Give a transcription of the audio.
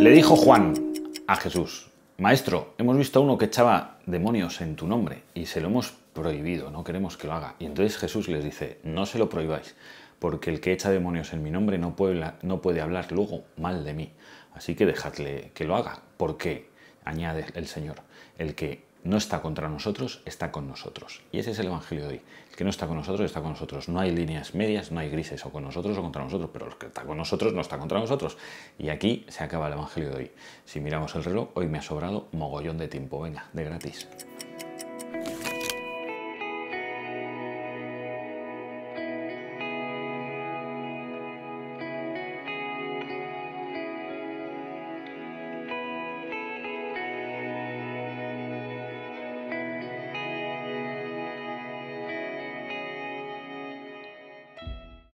Le dijo Juan a Jesús: Maestro, hemos visto a uno que echaba demonios en tu nombre y se lo hemos prohibido, no queremos que lo haga. Y entonces Jesús les dice: No se lo prohibáis, porque el que echa demonios en mi nombre no puede hablar luego mal de mí. Así que dejadle que lo haga, porque, añade el Señor, el que no está contra nosotros, está con nosotros. Y ese es el Evangelio de hoy. El que no está con nosotros, está con nosotros. No hay líneas medias, no hay grises, o con nosotros o contra nosotros, pero el que está con nosotros no está contra nosotros. Y aquí se acaba el Evangelio de hoy. Si miramos el reloj, hoy me ha sobrado mogollón de tiempo. Venga, de gratis.